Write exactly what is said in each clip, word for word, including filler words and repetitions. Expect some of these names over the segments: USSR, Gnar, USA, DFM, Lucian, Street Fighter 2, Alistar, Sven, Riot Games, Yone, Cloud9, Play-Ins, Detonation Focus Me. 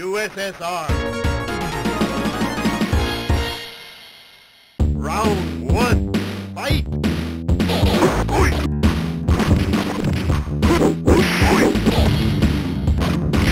U S S R. Round one, fight! U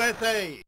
S A. Fire!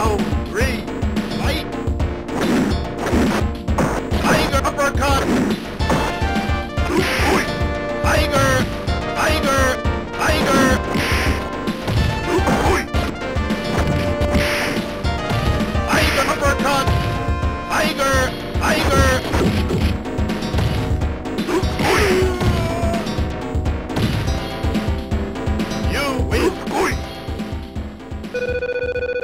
Now, three, light, tiger uppercut, tiger, tiger, tiger, tiger uppercut, tiger, tiger. You win.